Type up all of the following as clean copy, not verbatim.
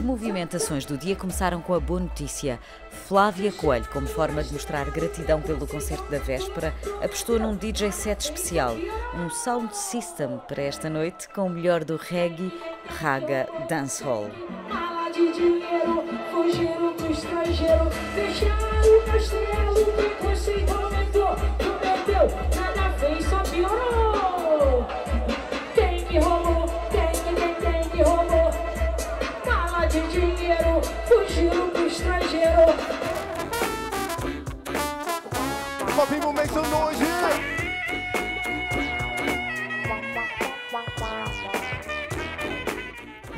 movimentações do dia começaram com a boa notícia. Flávia Coelho, como forma de mostrar gratidão pelo concerto da véspera, apostou num DJ set especial, um sound system para esta noite com o melhor do reggae, raga, dancehall. My people make some noise here.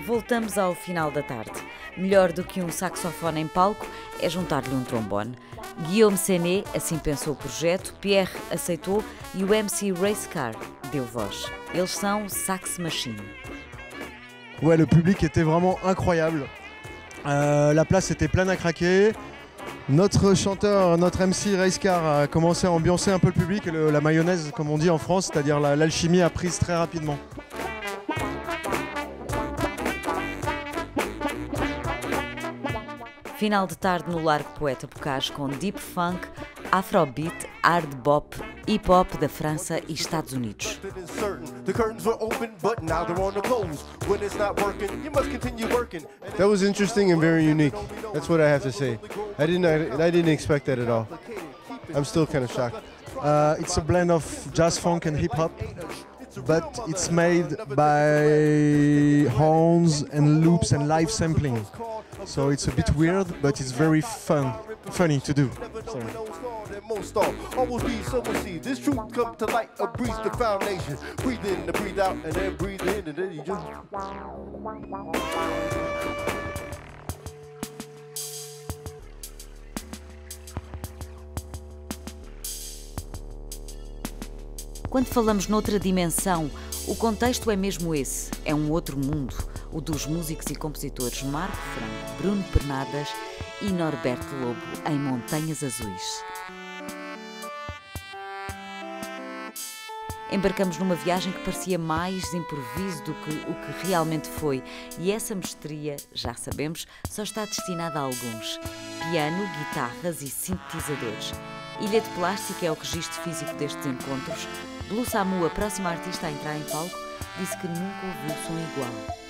Voltamos ao final da tarde. Melhor do que um saxofone em palco é juntar-lhe um trombone. Guillaume Sené assim pensou o projeto, Pierre aceitou e o MC Racecar deu voz. Eles são Sax Machine. Ouais, le public était vraiment incroyable. La place était pleine à craquer. Notre chanteur, notre MC Racecar a commencé à ambiancer un peu le public. La mayonnaise, comme on dit en France, c'est-à-dire l'alchimie a prise très rapidement. Final de tarde no Largo Poeta Bocage com deep funk, afrobeat, hard bop, hip hop da França e Estados Unidos. That was interesting and very unique. That's what I have to say. I didn't expect that at all. I'm still kind of shocked. It's a blend of jazz funk and hip hop, but it's made by horns and loops and live sampling. So it's a bit weird, but it's very funny to do. Sorry. Quando falamos noutra dimensão, o contexto é mesmo esse, é um outro mundo, o dos músicos e compositores Marco Franco, Bruno Pernadas e Norberto Lobo, em Montanhas Azuis. Embarcamos numa viagem que parecia mais improviso do que o que realmente foi, e essa mestria, já sabemos, só está destinada a alguns. Piano, guitarras e sintetizadores. Ilha de Plástica é o registro físico destes encontros. Blu Samu, a próxima artista a entrar em palco, disse que nunca ouviu som igual.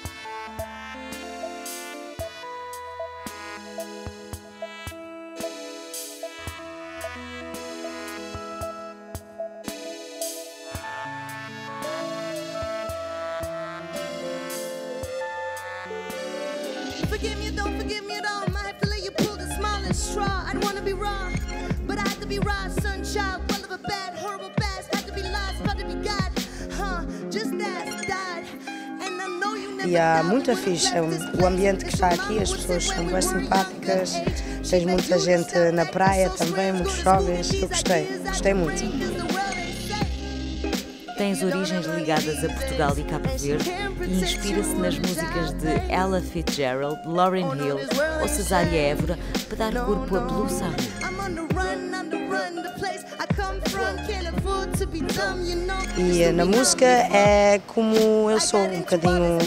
Forgive me, don't mind feeling you pulled the smallest straw. I'd wanna be wrong, but I had to be raw. Sunshine, well of a bad, horrible past. Had to be lost, had to be God, huh? Just as died. And I know you never. E há muita ficha. O ambiente que está aqui, as pessoas são bem simpáticas. Tens muita gente na praia também, muitos jovens. Eu gostei muito. Tens origens ligadas a Portugal e Cabo Verde e inspira-se nas músicas de Ella Fitzgerald, Lauryn Hill ou Cesária Évora para dar corpo a Blue Sound. E na música é como eu sou, um bocadinho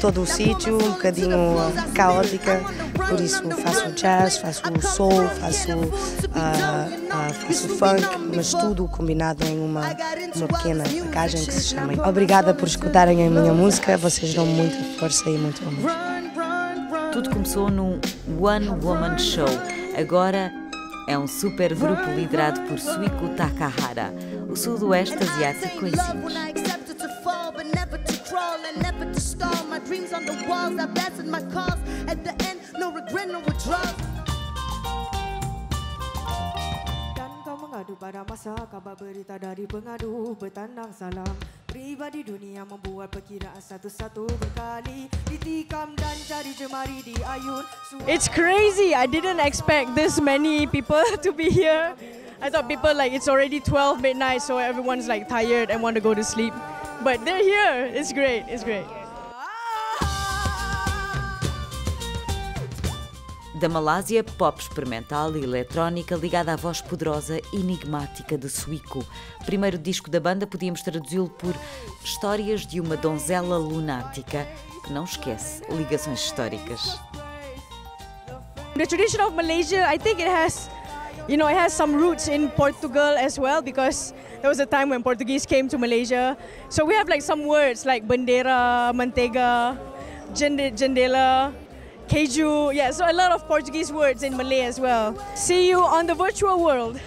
todo o sítio, um bocadinho caótica, por isso faço jazz, faço soul, faço funk, mas tudo combinado em uma pequena packagem que se chama. Obrigada por escutarem a minha música, vocês dão muita força e muito amor. Tudo começou num One Woman Show, agora é um super grupo liderado por Suiko Takahara, o sudoeste asiático em si. Pada masa kabar berita dari pengadu bertandang salam pribadi dunia membuat perkiraan satu-satu berkali ditikam dan jari jemari diayun. It's crazy. I didn't expect this many people to be here. I thought people like it's already 12 midnight, so everyone's like tired and want to go to sleep. But they're here. It's great. It's great. Da Malásia, pop experimental e eletrónica ligada à voz poderosa e enigmática de Suiko. Primeiro disco da banda podíamos traduzi-lo por Histórias de uma donzela lunática que não esquece ligações históricas. The tradition of Malaysia, I think it has, you know, it has some roots in Portugal as well, because there was a time when Portuguese came to Malaysia. So we have like some words like bandera, manteiga, jendela, keju. Yeah, so a lot of Portuguese words in Malay as well. See you on the virtual world.